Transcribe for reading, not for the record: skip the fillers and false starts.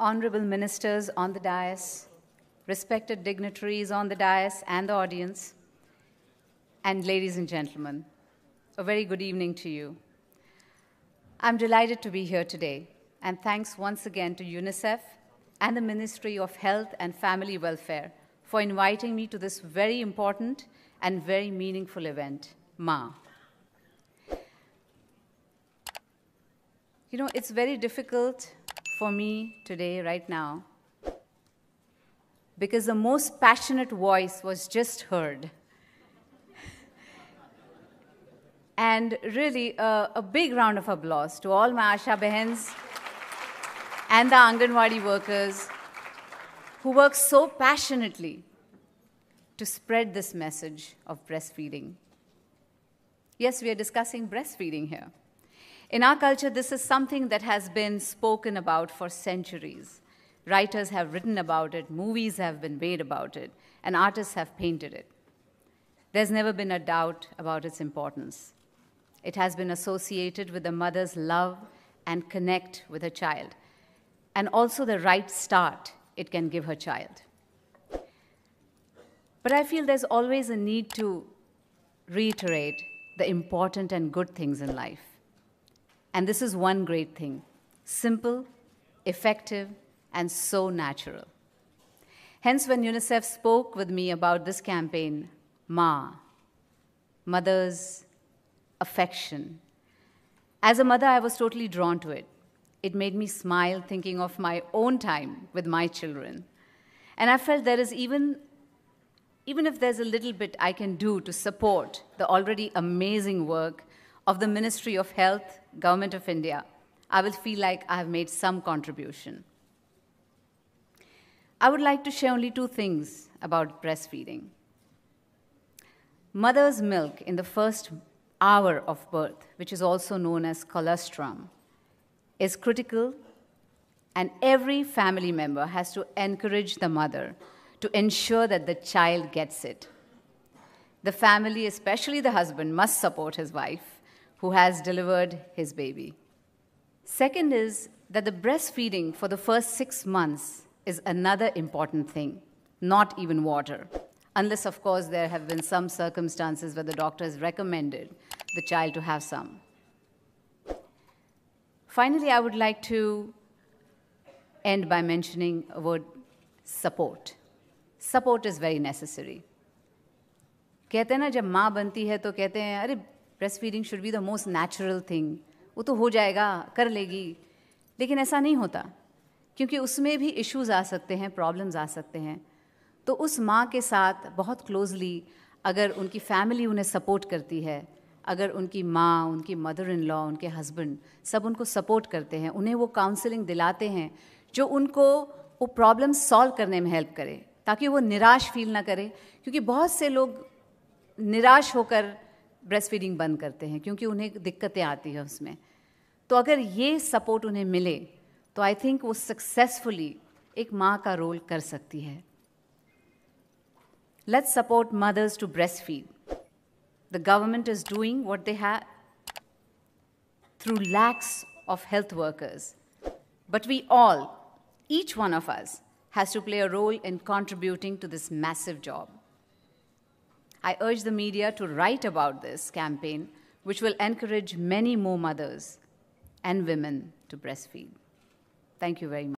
honorable ministers on the dais, respected dignitaries on the dais and the audience, and ladies and gentlemen, a very good evening to you. I'm delighted to be here today, and thanks once again to UNICEF and the Ministry of Health and Family Welfare for inviting me to this very important and very meaningful event, Ma. You know, it's very difficult for me today, right now, because the most passionate voice was just heard. And really, a big round of applause to all my Asha Behens and the Anganwadi workers who work so passionately to spread this message of breastfeeding. Yes, we are discussing breastfeeding here. In our culture, this is something that has been spoken about for centuries. Writers have written about it, movies have been made about it, and artists have painted it. There's never been a doubt about its importance. It has been associated with a mother's love and connect with her child, and also the right start it can give her child. But I feel there's always a need to reiterate the important and good things in life. And this is one great thing: simple, effective, and so natural. Hence, when UNICEF spoke with me about this campaign, Ma, mother's affection, as a mother, I was totally drawn to it. It made me smile thinking of my own time with my children. And I felt there is even if there's a little bit I can do to support the already amazing work of the Ministry of Health, Government of India, I will feel like I have made some contribution. I would like to share only two things about breastfeeding. Mother's milk in the first hour of birth, which is also known as colostrum, is critical, and every family member has to encourage the mother to ensure that the child gets it. The family, especially the husband, must support his wife who has delivered his baby. Second is that the breastfeeding for the first 6 months is another important thing, not even water. Unless, of course, there have been some circumstances where the doctor has recommended the child to have some. Finally, I would like to end by mentioning a word: support. Support is very necessary. कहते हैं ना, जब माँ बनती है तो कहते हैं अरे breastfeeding should be the most natural thing, वो तो हो जाएगा, कर लेगी. लेकिन ऐसा नहीं होता, क्योंकि उसमें भी issues आ सकते हैं, problems आ सकते हैं. तो उस माँ के साथ बहुत closely, अगर उनकी family उन्हें support करती है, अगर उनकी माँ, उनकी mother-in-law, उनके husband सब उनको support करते हैं, उन्हें वो counseling दिलाते हैं जो उनको वो problems solve करने में help करे, ताकि वो निराश feel ना करे. क्योंकि बहुत से लोग निराश होकर breastfeeding बंद करते हैं क्योंकि उन्हें दिक्कतें आती हैं उसमें. तो अगर ये support उन्हें मिले तो I think वो successfully एक माँ का रोल कर सकती है. Let's support mothers to breastfeed. The government is doing what they have through lakhs of health workers. But we all, each one of us, has to play a role in contributing to this massive job. I urge the media to write about this campaign, which will encourage many more mothers and women to breastfeed. Thank you very much.